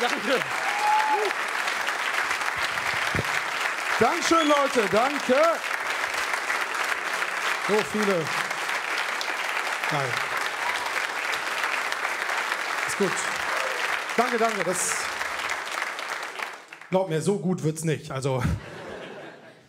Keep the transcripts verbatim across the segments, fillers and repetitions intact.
danke. Dankeschön, Leute, danke. So viele. Geil. Ist gut. Danke, danke. Das glaub mir, so gut wird's nicht. Also,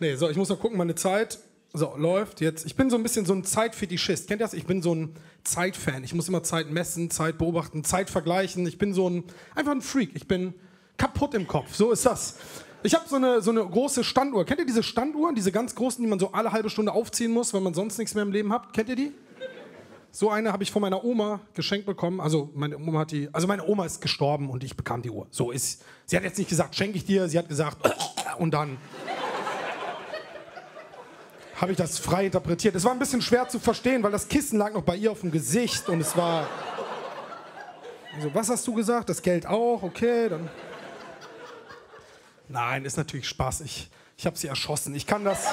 nee, so, ich muss noch gucken, meine Zeit. So, läuft jetzt. Ich bin so ein bisschen so ein Zeitfetischist. Kennt ihr das? Ich bin so ein Zeitfan. Ich muss immer Zeit messen, Zeit beobachten, Zeit vergleichen. Ich bin so ein, einfach ein Freak. Ich bin kaputt im Kopf. So ist das. Ich habe so eine, so eine große Standuhr. Kennt ihr diese Standuhren, diese ganz großen, die man so alle halbe Stunde aufziehen muss, weil man sonst nichts mehr im Leben hat? Kennt ihr die? So eine habe ich von meiner Oma geschenkt bekommen. Also meine Oma hat die, also meine Oma ist gestorben und ich bekam die Uhr. So ist. Sie hat jetzt nicht gesagt, schenke ich dir. Sie hat gesagt, und dann habe ich das frei interpretiert. Es war ein bisschen schwer zu verstehen, weil das Kissen lag noch bei ihr auf dem Gesicht und es war. Also, was hast du gesagt? Das Geld auch? Okay, dann. Nein, ist natürlich Spaß. Ich, ich habe sie erschossen. Ich kann das.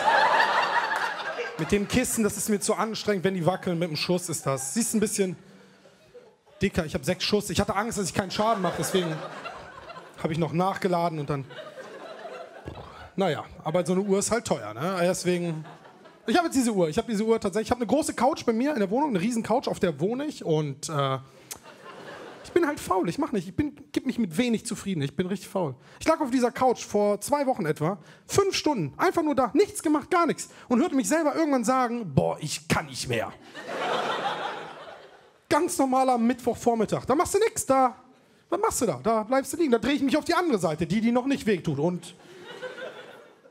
Mit dem Kissen, das ist mir zu anstrengend, wenn die wackeln. Mit dem Schuss ist das. Siehst ein bisschen dicker. Ich habe sechs Schuss. Ich hatte Angst, dass ich keinen Schaden mache. Deswegen habe ich noch nachgeladen und dann. Naja, aber so eine Uhr ist halt teuer, ne? Deswegen. Ich habe jetzt diese Uhr. Ich habe diese Uhr tatsächlich. Ich habe eine große Couch bei mir in der Wohnung, eine riesen Couch, auf der wohne ich. Und. Äh, Ich bin halt faul, ich mach nicht, ich bin, gib mich mit wenig zufrieden, ich bin richtig faul. Ich lag auf dieser Couch vor zwei Wochen etwa, fünf Stunden, einfach nur da, nichts gemacht, gar nichts. Und hörte mich selber irgendwann sagen, boah, ich kann nicht mehr. Ganz normaler Mittwochvormittag, da machst du nichts, da, was machst du da? Da bleibst du liegen, da drehe ich mich auf die andere Seite, die, die noch nicht wehtut. Und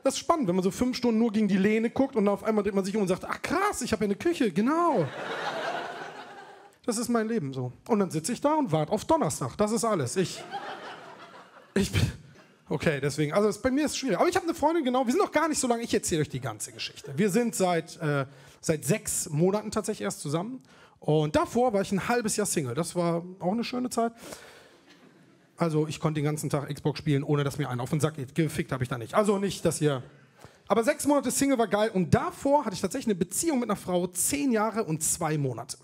das ist spannend, wenn man so fünf Stunden nur gegen die Lehne guckt und auf einmal dreht man sich um und sagt, ach krass, ich habe ja eine Küche, genau. Das ist mein Leben so. Und dann sitze ich da und warte auf Donnerstag. Das ist alles. Ich. Ich bin. Okay, deswegen. Also das, bei mir ist es schwierig. Aber ich habe eine Freundin, genau. Wir sind noch gar nicht so lange. Ich erzähle euch die ganze Geschichte. Wir sind seit, äh, seit sechs Monaten tatsächlich erst zusammen. Und davor war ich ein halbes Jahr Single. Das war auch eine schöne Zeit. Also ich konnte den ganzen Tag Xbox spielen, ohne dass mir einer auf den Sack geht. Gefickt habe ich da nicht. Also nicht, dass ihr. Aber sechs Monate Single war geil. Und davor hatte ich tatsächlich eine Beziehung mit einer Frau. Zehn Jahre und zwei Monate.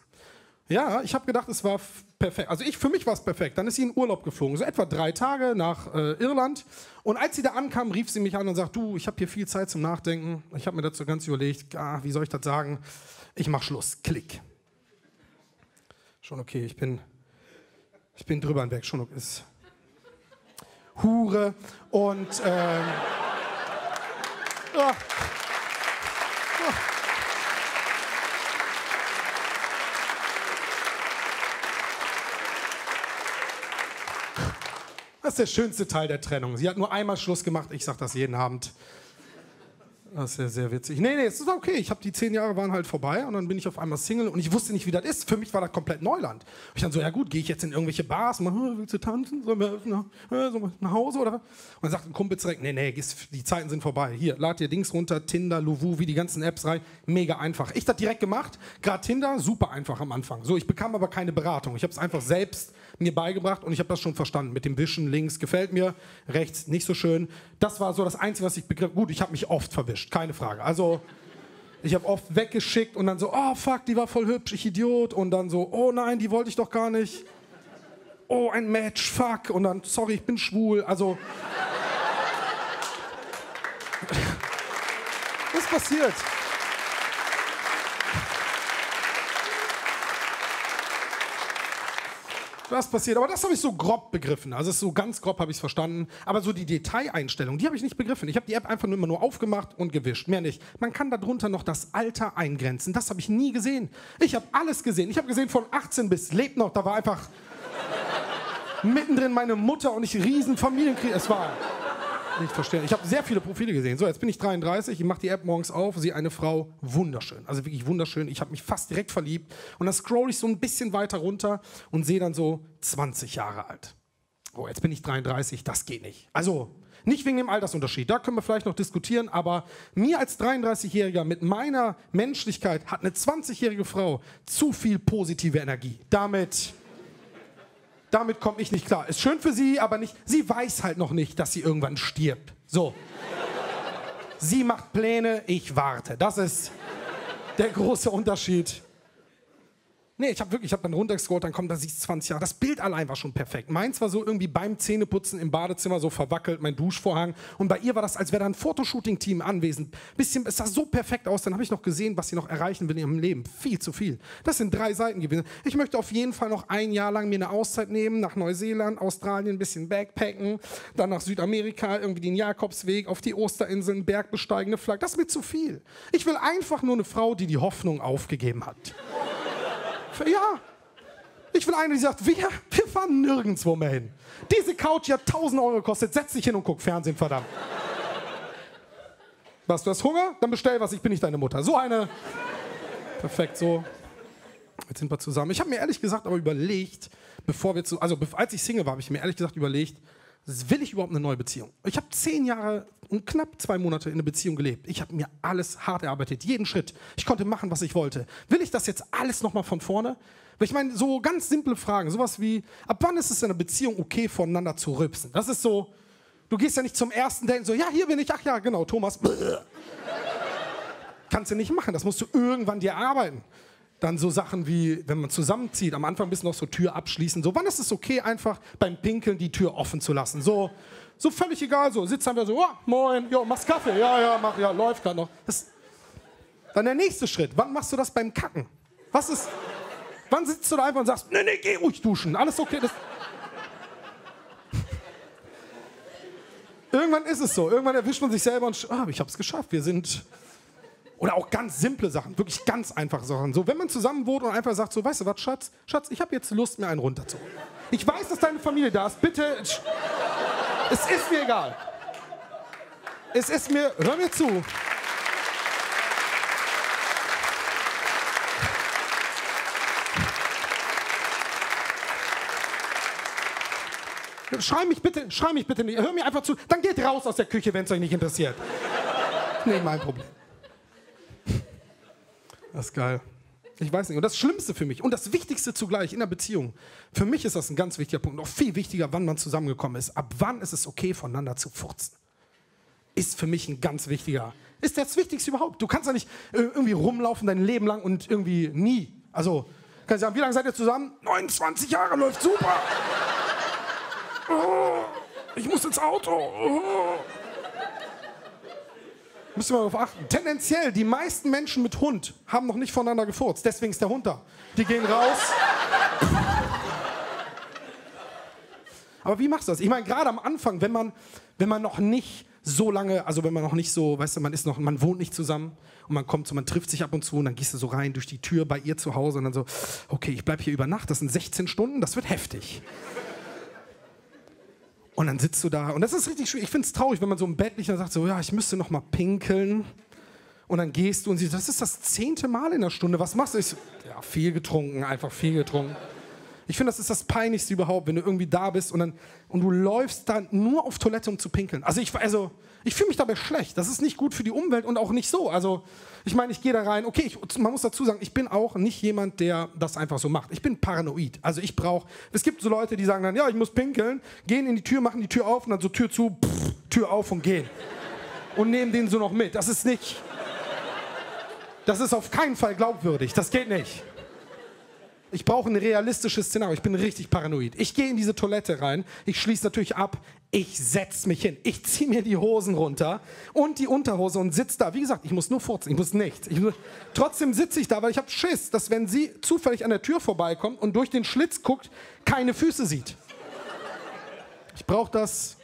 Ja, ich habe gedacht, es war perfekt. Also ich, für mich war es perfekt. Dann ist sie in Urlaub geflogen, so etwa drei Tage nach äh, Irland. Und als sie da ankam, rief sie mich an und sagt, du, ich habe hier viel Zeit zum Nachdenken. Ich habe mir dazu ganz überlegt, ah, wie soll ich das sagen? Ich mache Schluss. Klick. Schon okay, ich bin, ich bin drüber hinweg. Schon okay. Ist Hure und ähm, ah. Ah. Das ist der schönste Teil der Trennung. Sie hat nur einmal Schluss gemacht. Ich sage das jeden Abend. Das ist ja sehr witzig. Nee, nee, es ist okay. Ich habe die zehn Jahre waren halt vorbei und dann bin ich auf einmal Single und ich wusste nicht, wie das ist. Für mich war das komplett Neuland. Und ich dann so, ja gut, gehe ich jetzt in irgendwelche Bars? Mal, willst du tanzen? Sollen wir nach, nach Hause? Oder? Und dann sagt ein Kumpel direkt, nee, nee, die Zeiten sind vorbei. Hier, lad dir Dings runter, Tinder, Lovoo, wie die ganzen Apps rein. Mega einfach. Ich das direkt gemacht. Gerade Tinder, super einfach am Anfang. So, ich bekam aber keine Beratung. Ich habe es einfach selbst mir beigebracht und ich habe das schon verstanden. Mit dem Wischen links gefällt mir, rechts nicht so schön. Das war so das Einzige, was ich begriff. Gut, ich habe mich oft verwischt, keine Frage. Also ich habe oft weggeschickt und dann so, oh fuck, die war voll hübsch, ich Idiot. Und dann so, oh nein, die wollte ich doch gar nicht. Oh, ein Match, fuck. Und dann, sorry, ich bin schwul. Also was ist passiert? Was passiert? Aber das habe ich so grob begriffen. Also so ganz grob habe ich es verstanden. Aber so die Detaileinstellung, die habe ich nicht begriffen. Ich habe die App einfach nur immer nur aufgemacht und gewischt. Mehr nicht. Man kann darunter noch das Alter eingrenzen. Das habe ich nie gesehen. Ich habe alles gesehen. Ich habe gesehen von achtzehn bis lebt noch. Da war einfach mittendrin meine Mutter und ich riesen Familienkrieg. Es war nicht verstehen. Ich habe sehr viele Profile gesehen. So, jetzt bin ich dreiunddreißig. Ich mache die App morgens auf. Sehe eine Frau wunderschön. Also wirklich wunderschön. Ich habe mich fast direkt verliebt. Und dann scroll ich so ein bisschen weiter runter und sehe dann so zwanzig Jahre alt. Oh, jetzt bin ich dreiunddreißig. Das geht nicht. Also nicht wegen dem Altersunterschied. Da können wir vielleicht noch diskutieren. Aber mir als dreiunddreißigjähriger mit meiner Menschlichkeit hat eine zwanzigjährige Frau zu viel positive Energie. Damit... Damit komme ich nicht klar. Ist schön für sie, aber nicht. Sie weiß halt noch nicht, dass sie irgendwann stirbt. So. Sie macht Pläne, ich warte. Das ist der große Unterschied. Nee, ich habe wirklich, ich habe dann runtergescrollt, dann kommt da zwanzig Jahre. Das Bild allein war schon perfekt. Meins war so irgendwie beim Zähneputzen im Badezimmer so verwackelt, mein Duschvorhang. Und bei ihr war das, als wäre da ein Fotoshooting-Team anwesend. Bisschen, es sah so perfekt aus. Dann habe ich noch gesehen, was sie noch erreichen will in ihrem Leben. Viel zu viel. Das sind drei Seiten gewesen. Ich möchte auf jeden Fall noch ein Jahr lang mir eine Auszeit nehmen, nach Neuseeland, Australien, ein bisschen backpacken, dann nach Südamerika, irgendwie den Jakobsweg, auf die Osterinseln, Berg besteigen, eine Flagge. Das ist mir zu viel. Ich will einfach nur eine Frau, die die Hoffnung aufgegeben hat. Ja, ich will eine, die sagt, wir, wir fahren nirgendwo mehr hin. Diese Couch hat tausend Euro gekostet, setz dich hin und guck Fernsehen, verdammt. Was, du hast Hunger? Dann bestell was, ich bin nicht deine Mutter. So eine, perfekt, so, jetzt sind wir zusammen. Ich habe mir ehrlich gesagt aber überlegt, bevor wir zu, also als ich Single war, habe ich mir ehrlich gesagt überlegt, will ich überhaupt eine neue Beziehung? Ich habe zehn Jahre und knapp zwei Monate in einer Beziehung gelebt. Ich habe mir alles hart erarbeitet, jeden Schritt. Ich konnte machen, was ich wollte. Will ich das jetzt alles nochmal von vorne? Weil ich meine, so ganz simple Fragen, sowas wie, ab wann ist es in einer Beziehung okay, voneinander zu rübsen? Das ist so, du gehst ja nicht zum ersten Date so, ja, hier bin ich, ach ja, genau, Thomas. Kannst du nicht machen, das musst du irgendwann dir erarbeiten. Dann so Sachen wie, wenn man zusammenzieht, am Anfang ein bisschen noch so Tür abschließen. So, wann ist es okay, einfach beim Pinkeln die Tür offen zu lassen? So, so völlig egal, so sitzt einfach so, oh, moin, jo, machst Kaffee, ja, ja, mach, ja, läuft gerade noch. Das, dann der nächste Schritt, wann machst du das beim Kacken? Was ist, wann sitzt du da einfach und sagst, nee, nee, geh ruhig duschen, alles okay. Das, irgendwann ist es so, irgendwann erwischt man sich selber und, ah, ich hab's geschafft, wir sind... Oder auch ganz simple Sachen, wirklich ganz einfache Sachen. So, wenn man zusammen wohnt und einfach sagt so, weißt du was, Schatz, Schatz, ich habe jetzt Lust, mir einen runterzuholen. Ich weiß, dass deine Familie da ist, bitte, es ist mir egal. Es ist mir, hör mir zu. Schrei mich bitte, schrei mich bitte nicht, hör mir einfach zu, dann geht raus aus der Küche, wenn es euch nicht interessiert. Nee, mein Problem. Das ist geil. Ich weiß nicht. Und das Schlimmste für mich und das Wichtigste zugleich in der Beziehung, für mich ist das ein ganz wichtiger Punkt. Noch viel wichtiger, wann man zusammengekommen ist. Ab wann ist es okay, voneinander zu furzen? Ist für mich ein ganz wichtiger. Ist das Wichtigste überhaupt. Du kannst ja nicht irgendwie rumlaufen dein Leben lang und irgendwie nie. Also, kannst du sagen, wie lange seid ihr zusammen? neunundzwanzig Jahre, läuft super. Oh, ich muss ins Auto. Oh. Müssen wir darauf achten. Tendenziell, die meisten Menschen mit Hund haben noch nicht voneinander gefurzt. Deswegen ist der Hund da. Die gehen raus. Aber wie machst du das? Ich meine, gerade am Anfang, wenn man, wenn man noch nicht so lange, also wenn man noch nicht so, weißt du, man ist noch, man wohnt nicht zusammen und man kommt so, man trifft sich ab und zu und dann gehst du so rein durch die Tür bei ihr zu Hause und dann so, okay, ich bleib hier über Nacht, das sind sechzehn Stunden, das wird heftig. Und dann sitzt du da und das ist richtig schwierig. Ich finde es traurig, wenn man so im Bett liegt und sagt so, ja, ich müsste noch mal pinkeln. Und dann gehst du und siehst, das ist das zehnte Mal in der Stunde. Was machst du? Ich so, ja, viel getrunken, einfach viel getrunken. Ich finde, das ist das Peinlichste überhaupt, wenn du irgendwie da bist und dann und du läufst dann nur auf Toilette, um zu pinkeln. Also ich, also, ich fühle mich dabei schlecht. Das ist nicht gut für die Umwelt und auch nicht so. Also ich meine, ich gehe da rein. Okay, ich, man muss dazu sagen, ich bin auch nicht jemand, der das einfach so macht. Ich bin paranoid. Also ich brauche, es gibt so Leute, die sagen dann, ja, ich muss pinkeln, gehen in die Tür, machen die Tür auf und dann so Tür zu, pff, Tür auf und gehen. Und nehmen den so noch mit. Das ist nicht, das ist auf keinen Fall glaubwürdig. Das geht nicht. Ich brauche ein realistisches Szenario. Ich bin richtig paranoid. Ich gehe in diese Toilette rein. Ich schließe natürlich ab. Ich setze mich hin. Ich ziehe mir die Hosen runter und die Unterhose und sitze da. Wie gesagt, ich muss nur furzen. Ich muss nichts. Ich muss... Trotzdem sitze ich da, weil ich habe Schiss, dass wenn sie zufällig an der Tür vorbeikommt und durch den Schlitz guckt, keine Füße sieht. Ich brauche das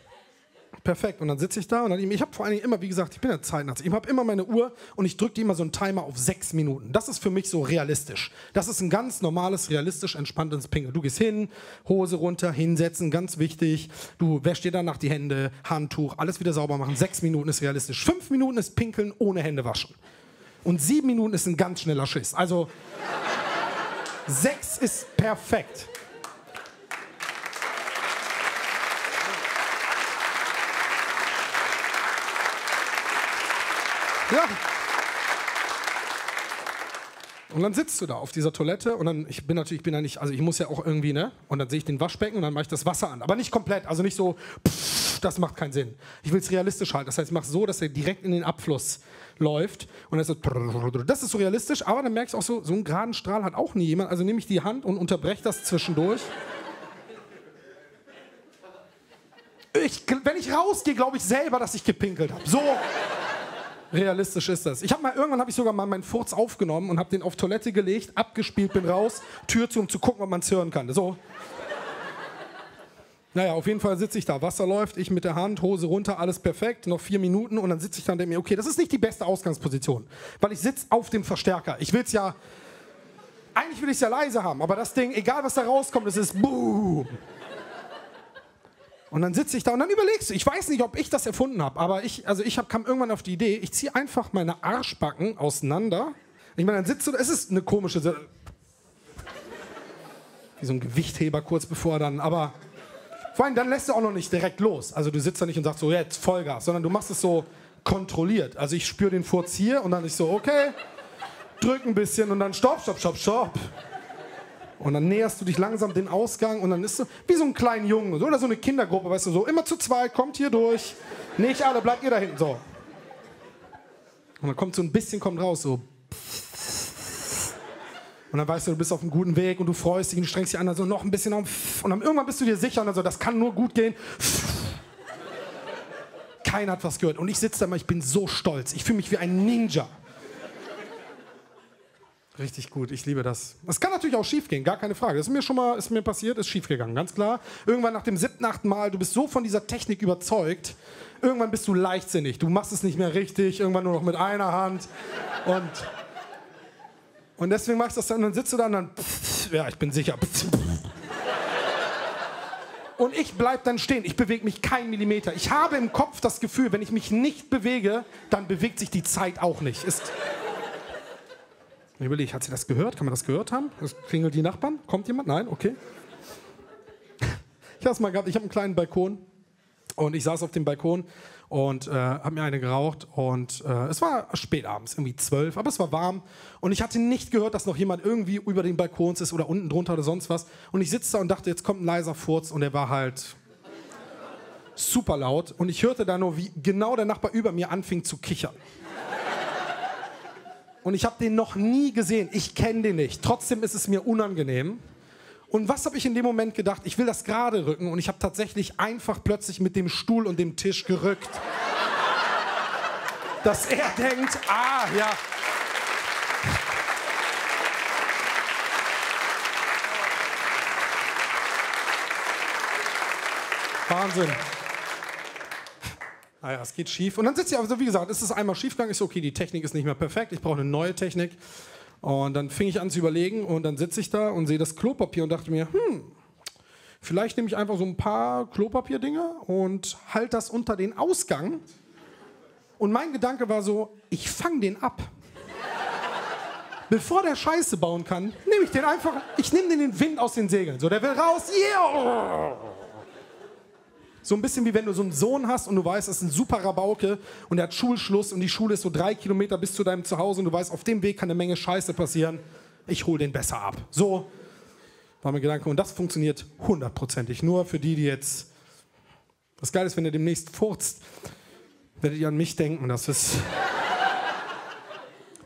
perfekt. Und dann sitze ich da und dann, ich habe vor allen Dingen immer, wie gesagt, ich bin ja Zeitnarzt. Ich habe immer meine Uhr und ich drücke die immer so einen Timer auf sechs Minuten. Das ist für mich so realistisch. Das ist ein ganz normales, realistisch entspanntes Pinkeln. Du gehst hin, Hose runter, hinsetzen, ganz wichtig. Du wäschst dir danach die Hände, Handtuch, alles wieder sauber machen. Sechs Minuten ist realistisch. Fünf Minuten ist Pinkeln ohne Hände waschen. Und sieben Minuten ist ein ganz schneller Schiss. Also sechs ist perfekt. Ja. Und dann sitzt du da auf dieser Toilette und dann, ich bin natürlich, ich bin da nicht, also ich muss ja auch irgendwie, ne? Und dann sehe ich den Waschbecken und dann mache ich das Wasser an. Aber nicht komplett, also nicht so, pff, das macht keinen Sinn. Ich will es realistisch halten. Das heißt, ich mache es so, dass er direkt in den Abfluss läuft. Und dann ist das, das ist so realistisch, aber dann merke ich auch so, so einen geraden Strahl hat auch nie jemand. Also nehme ich die Hand und unterbreche das zwischendurch. Ich, wenn ich rausgehe, glaube ich selber, dass ich gepinkelt habe. So realistisch ist das. Ich habe mal, irgendwann habe ich sogar mal meinen Furz aufgenommen und habe den auf Toilette gelegt, abgespielt, bin raus, Tür zu, um zu gucken, ob man es hören kann. So. Naja, auf jeden Fall sitze ich da, Wasser läuft, ich mit der Hand, Hose runter, alles perfekt, noch vier Minuten und dann sitze ich da und denke mir, okay, das ist nicht die beste Ausgangsposition, weil ich sitze auf dem Verstärker. Ich will es ja, eigentlich will ich es ja leise haben, aber das Ding, egal was da rauskommt, es ist boom. Und dann sitze ich da und dann überlegst du, ich weiß nicht, ob ich das erfunden habe, aber ich, also ich hab, kam irgendwann auf die Idee, ich ziehe einfach meine Arschbacken auseinander. Ich meine, dann sitzt du, es ist eine komische, wie so ein Gewichtheber kurz bevor dann, aber... Vor allem, dann lässt du auch noch nicht direkt los. Also du sitzt da nicht und sagst so, jetzt Vollgas, sondern du machst es so kontrolliert. Also ich spüre den Furz hier und dann ich so, okay, drück ein bisschen und dann stopp, stopp, stopp, stopp. Und dann näherst du dich langsam den Ausgang und dann ist so, wie so ein kleinen Jungen oder so eine Kindergruppe, weißt du, so immer zu zweit, kommt hier durch, nicht alle, bleibt ihr da hinten, so. Und dann kommt so ein bisschen, kommt raus, so. Und dann weißt du, du bist auf einem guten Weg und du freust dich und du strengst dich an, so noch ein bisschen auf. Und dann irgendwann bist du dir sicher und dann so, das kann nur gut gehen. Keiner hat was gehört. Und ich sitze da immer, ich bin so stolz. Ich fühle mich wie ein Ninja. Richtig gut, ich liebe das. Es kann natürlich auch schief gehen, gar keine Frage. Das ist mir schon mal ist mir passiert, ist schief gegangen, ganz klar. Irgendwann nach dem siebten, achten Mal, du bist so von dieser Technik überzeugt, irgendwann bist du leichtsinnig. Du machst es nicht mehr richtig, irgendwann nur noch mit einer Hand und... Und deswegen machst du das dann und dann sitzt du da und dann, pff, ja, ich bin sicher. Pff, pff. Und ich bleib dann stehen, ich bewege mich keinen Millimeter. Ich habe im Kopf das Gefühl, wenn ich mich nicht bewege, dann bewegt sich die Zeit auch nicht. Ist ich überlege, hat sie das gehört? Kann man das gehört haben? Das klingelt die Nachbarn? Kommt jemand? Nein? Okay. Ich habe es mal gehabt, ich habe einen kleinen Balkon und ich saß auf dem Balkon und äh, habe mir eine geraucht und äh, es war spät abends, irgendwie zwölf, aber es war warm und ich hatte nicht gehört, dass noch jemand irgendwie über den Balkons ist oder unten drunter oder sonst was und ich sitze da und dachte, jetzt kommt ein leiser Furz und der war halt super laut und ich hörte da nur, wie genau der Nachbar über mir anfing zu kichern. Und ich habe den noch nie gesehen, ich kenne den nicht, trotzdem ist es mir unangenehm. Und was habe ich in dem Moment gedacht? Ich will das gerade rücken und ich habe tatsächlich einfach plötzlich mit dem Stuhl und dem Tisch gerückt. Dass er denkt, ah, ja. Wahnsinn. Naja, es geht schief. Und dann sitzt ihr, also wie gesagt, ist es einmal schief gegangen, ist so, okay, die Technik ist nicht mehr perfekt, ich brauche eine neue Technik. Und dann fing ich an zu überlegen und dann sitze ich da und sehe das Klopapier und dachte mir, hm, vielleicht nehme ich einfach so ein paar Klopapierdinger und halte das unter den Ausgang. Und mein Gedanke war so, ich fange den ab. Bevor der Scheiße bauen kann, nehme ich den einfach, ich nehme den den Wind aus den Segeln. So, der will raus, yeah! So ein bisschen wie wenn du so einen Sohn hast und du weißt, das ist ein super Rabauke und der hat Schulschluss und die Schule ist so drei Kilometer bis zu deinem Zuhause und du weißt, auf dem Weg kann eine Menge Scheiße passieren. Ich hole den besser ab. So war mein Gedanke. Und das funktioniert hundertprozentig. Nur für die, die jetzt... Das Geile ist, wenn ihr demnächst furzt, werdet ihr an mich denken. Das ist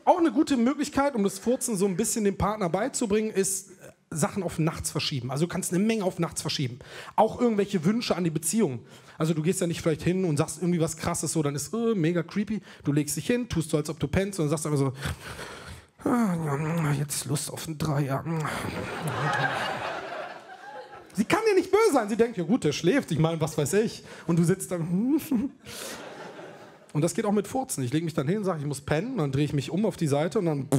auch eine gute Möglichkeit, um das Furzen so ein bisschen dem Partner beizubringen, ist... Sachen auf nachts verschieben. Also du kannst eine Menge auf nachts verschieben. Auch irgendwelche Wünsche an die Beziehung. Also du gehst ja nicht vielleicht hin und sagst irgendwie was Krasses, so dann ist äh, mega creepy. Du legst dich hin, tust so, als ob du pennst und sagst einfach so, ah, jetzt Lust auf einen Dreier. Sie kann dir nicht böse sein. Sie denkt, ja gut, der schläft. Ich meine, was weiß ich. Und du sitzt dann. Und das geht auch mit Furzen. Ich lege mich dann hin, sage, ich muss pennen. Dann drehe ich mich um auf die Seite und dann...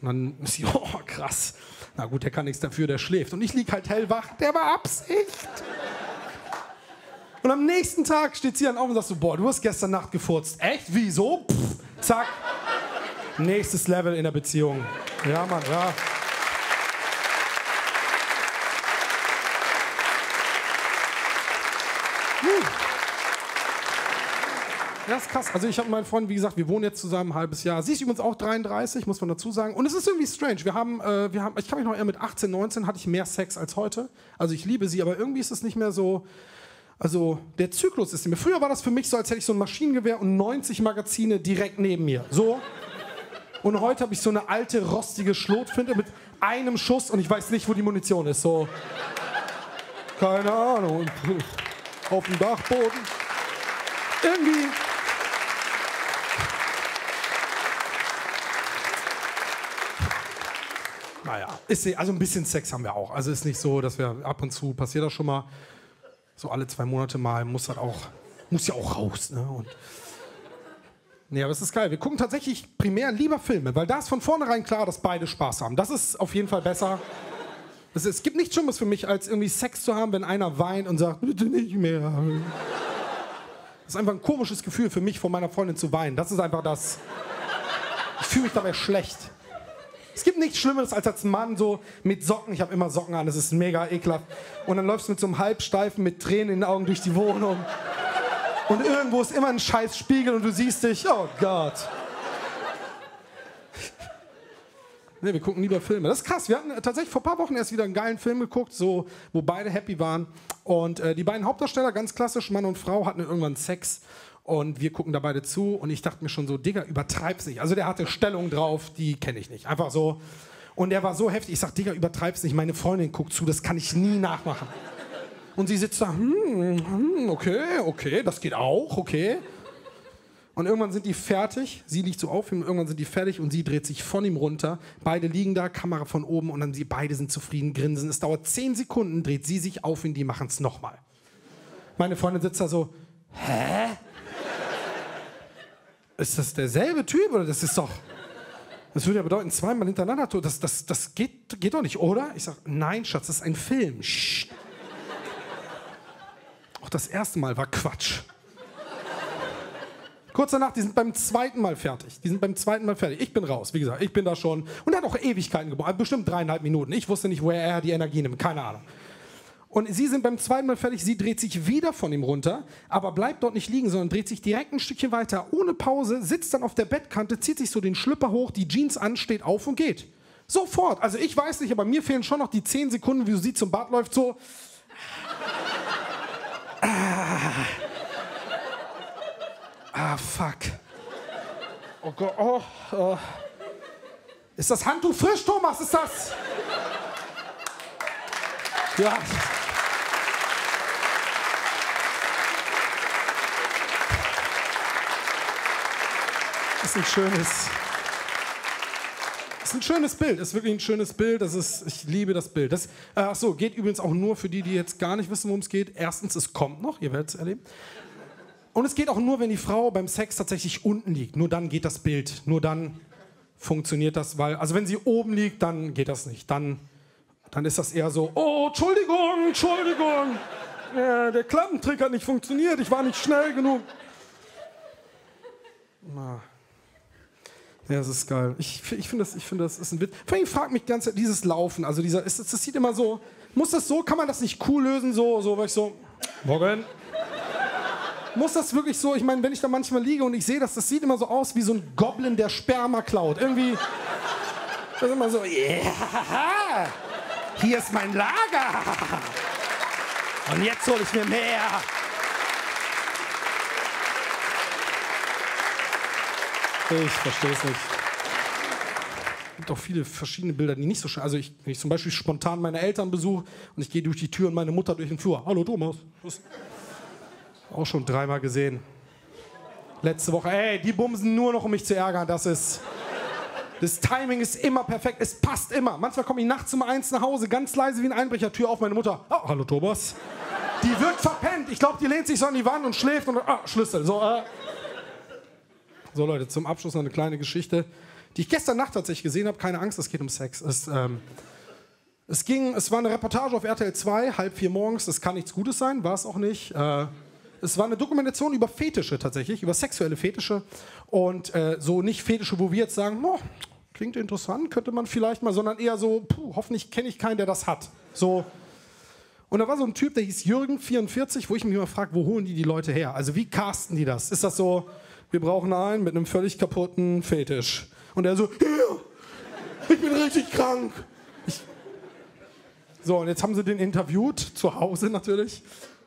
Und dann ist sie, oh krass, na gut, der kann nichts dafür, der schläft. Und ich lieg halt hellwach, der war Absicht. Und am nächsten Tag steht sie dann auf und sagt so, boah, du hast gestern Nacht gefurzt. Echt? Wieso? Pff, zack. Nächstes Level in der Beziehung. Ja, Mann, ja. Hm. Ja, ist krass. Also ich habe meinen Freund, wie gesagt, wir wohnen jetzt zusammen ein halbes Jahr. Sie ist übrigens auch dreiunddreißig, muss man dazu sagen. Und es ist irgendwie strange. Wir haben, äh, wir haben, ich kann mich noch erinnern, mit achtzehn, neunzehn hatte ich mehr Sex als heute. Also ich liebe sie, aber irgendwie ist es nicht mehr so... Also der Zyklus ist nicht mehr... Früher war das für mich so, als hätte ich so ein Maschinengewehr und neunzig Magazine direkt neben mir. So. Und heute habe ich so eine alte, rostige Schrotflinte mit einem Schuss und ich weiß nicht, wo die Munition ist. So. Keine Ahnung. Auf dem Dachboden. Irgendwie... Naja, ist, also ein bisschen Sex haben wir auch. Also ist nicht so, dass wir ab und zu, passiert das schon mal, so alle zwei Monate mal, muss das auch, muss ja auch raus. Ne? Und nee, aber es ist geil. Wir gucken tatsächlich primär lieber Filme, weil da ist von vornherein klar, dass beide Spaß haben. Das ist auf jeden Fall besser. Das ist, es gibt nichts Schlimmes für mich, als irgendwie Sex zu haben, wenn einer weint und sagt, bitte nicht mehr. Das ist einfach ein komisches Gefühl für mich, vor meiner Freundin zu weinen. Das ist einfach das, ich fühle mich dabei schlecht. Es gibt nichts Schlimmeres als als Mann so mit Socken, ich habe immer Socken an, das ist mega ekelhaft. Und dann läufst du mit so einem Halbsteifen mit Tränen in den Augen durch die Wohnung. Und irgendwo ist immer ein scheiß Spiegel und du siehst dich, oh Gott. Ne, wir gucken lieber Filme. Das ist krass, wir hatten tatsächlich vor ein paar Wochen erst wieder einen geilen Film geguckt, so, wo beide happy waren. Und äh, die beiden Hauptdarsteller, ganz klassisch, Mann und Frau, hatten irgendwann Sex. Und wir gucken da beide zu und ich dachte mir schon so, Digga, übertreib's nicht. Also der hatte Stellung drauf, die kenne ich nicht. Einfach so. Und der war so heftig. Ich sag, Digga, übertreib's nicht. Meine Freundin guckt zu, das kann ich nie nachmachen. Und sie sitzt da, hm, hm, okay, okay, das geht auch, okay. Und irgendwann sind die fertig. Sie liegt so auf ihm, irgendwann sind die fertig und sie dreht sich von ihm runter. Beide liegen da, Kamera von oben und dann sie beide sind zufrieden, grinsen. Es dauert zehn Sekunden, dreht sie sich auf ihn, die machen's nochmal. Meine Freundin sitzt da so, hä? Ist das derselbe Typ oder das ist doch... Das würde ja bedeuten, zweimal hintereinander... Das, das, das geht, geht doch nicht, oder? Ich sag, nein, Schatz, das ist ein Film. Shh. Auch das erste Mal war Quatsch. Kurz danach, die sind beim zweiten Mal fertig. Die sind beim zweiten Mal fertig. Ich bin raus, wie gesagt, ich bin da schon. Und er hat auch Ewigkeiten gebraucht, bestimmt dreieinhalb Minuten. Ich wusste nicht, woher er die Energie nimmt, keine Ahnung. Und sie sind beim zweiten Mal fertig, sie dreht sich wieder von ihm runter, aber bleibt dort nicht liegen, sondern dreht sich direkt ein Stückchen weiter, ohne Pause, sitzt dann auf der Bettkante, zieht sich so den Schlüpper hoch, die Jeans an, steht auf und geht. Sofort. Also ich weiß nicht, aber mir fehlen schon noch die zehn Sekunden, wie sie zum Bad läuft, so... Ah, ah fuck. Oh Gott, oh, oh. Ist das Handtuch frisch, Thomas? Ist das... Ja. Das ist ein schönes, das ist ein schönes Bild. Das ist wirklich ein schönes Bild. Das ist, ich liebe das Bild. Das, ach so, geht übrigens auch nur für die, die jetzt gar nicht wissen, worum es geht. Erstens, es kommt noch, ihr werdet es erleben. Und es geht auch nur, wenn die Frau beim Sex tatsächlich unten liegt. Nur dann geht das Bild. Nur dann funktioniert das, weil, also wenn sie oben liegt, dann geht das nicht. Dann Dann ist das eher so, oh, Entschuldigung, Entschuldigung, ja, der Klappentrick hat nicht funktioniert, ich war nicht schnell genug. Na. Ja, das ist geil. Ich, ich finde, das, ich find das ist ein Witz. Vor allem fragt mich die ganze Zeit, dieses Laufen, also dieser, ist, das sieht immer so, muss das so, kann man das nicht cool lösen, so, so, weil ich so, morgen. Muss das wirklich so, ich meine, wenn ich da manchmal liege und ich sehe das, das sieht immer so aus wie so ein Goblin, der Sperma klaut. Irgendwie, das ist immer so, yeah. Hier ist mein Lager. Und jetzt hole ich mir mehr. Ich verstehe es nicht. Es gibt auch viele verschiedene Bilder, die nicht so schön sind. Also ich, wenn ich zum Beispiel spontan meine Eltern besuche und ich gehe durch die Tür und meine Mutter durch den Flur. Hallo Thomas. Auch schon dreimal gesehen. Letzte Woche. Ey, die bumsen nur noch, um mich zu ärgern. Das ist... Das Timing ist immer perfekt, es passt immer. Manchmal komme ich nachts um eins nach Hause, ganz leise wie ein Einbrecher, Tür auf, meine Mutter. Oh, hallo Thomas. Die wird verpennt. Ich glaube, die lehnt sich so an die Wand und schläft und ah, Schlüssel. So, äh. so Leute, zum Abschluss noch eine kleine Geschichte, die ich gestern Nacht tatsächlich gesehen habe. Keine Angst, es geht um Sex. Es, ähm, es, ging, es war eine Reportage auf R T L zwei, halb vier morgens. Das kann nichts Gutes sein, war es auch nicht. Äh, Es war eine Dokumentation über Fetische tatsächlich, über sexuelle Fetische und äh, so nicht Fetische, wo wir jetzt sagen, oh, klingt interessant, könnte man vielleicht mal, sondern eher so, puh, hoffentlich kenne ich keinen, der das hat. So. Und da war so ein Typ, der hieß Jürgen vierundvierzig, wo ich mich immer frage, wo holen die die Leute her? Also wie casten die das? Ist das so, wir brauchen einen mit einem völlig kaputten Fetisch? Und der so, hier, ich bin richtig krank. Ich so, und jetzt haben sie den interviewt, zu Hause natürlich.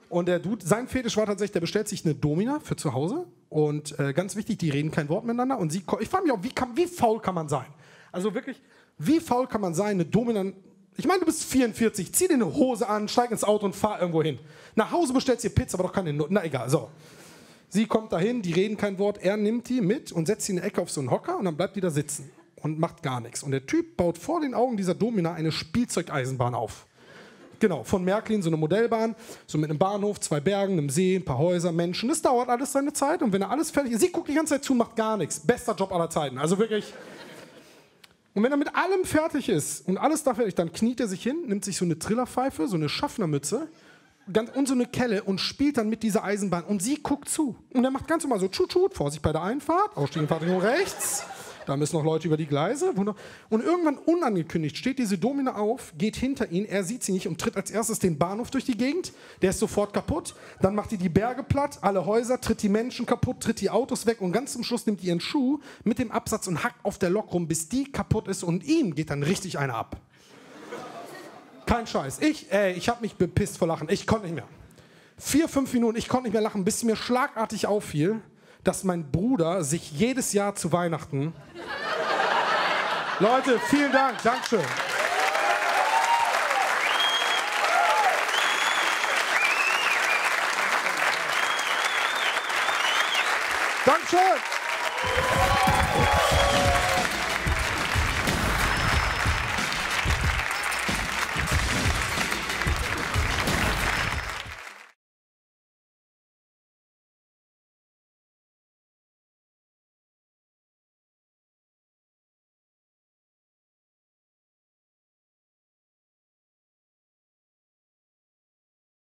Und der Dude, sein Fetisch war tatsächlich, der bestellt sich eine Domina für zu Hause. Und äh, ganz wichtig, die reden kein Wort miteinander. Und sie, ich frage mich auch, wie, kann, wie faul kann man sein? Also wirklich, wie faul kann man sein, eine Domina... Ich meine, du bist vierundvierzig, zieh dir eine Hose an, steig ins Auto und fahr irgendwo hin. Nach Hause bestellst dir Pizza, aber doch keine Not. Na egal, so. Sie kommt dahin, die reden kein Wort, er nimmt die mit und setzt sie in die Ecke auf so einen Hocker und dann bleibt die da sitzen und macht gar nichts. Und der Typ baut vor den Augen dieser Domina eine Spielzeugeisenbahn auf. Genau, von Märklin so eine Modellbahn, so mit einem Bahnhof, zwei Bergen, einem See, ein paar Häuser, Menschen. Das dauert alles seine Zeit und wenn er alles fertig ist, sie guckt die ganze Zeit zu, macht gar nichts. Bester Job aller Zeiten, also wirklich... Und wenn er mit allem fertig ist und alles da fertig, dann kniet er sich hin, nimmt sich so eine Trillerpfeife, so eine Schaffnermütze und so eine Kelle und spielt dann mit dieser Eisenbahn. Und sie guckt zu. Und er macht ganz normal so tschut-tschut, Vorsicht bei der Einfahrt, Ausstiegenfahrtrichtung rechts, da müssen noch Leute über die Gleise. Und irgendwann unangekündigt steht diese Domina auf, geht hinter ihn, er sieht sie nicht und tritt als erstes den Bahnhof durch die Gegend. Der ist sofort kaputt. Dann macht die die Berge platt, alle Häuser, tritt die Menschen kaputt, tritt die Autos weg und ganz zum Schluss nimmt die ihren Schuh mit dem Absatz und hackt auf der Lok rum, bis die kaputt ist und ihm geht dann richtig einer ab. Kein Scheiß. Ich, ey, ich hab mich bepisst vor Lachen. Ich konnte nicht mehr. Vier, fünf Minuten, ich konnte nicht mehr lachen, bis mir schlagartig auffiel, dass mein Bruder sich jedes Jahr zu Weihnachten... Leute, vielen Dank, Dankeschön. Dankeschön.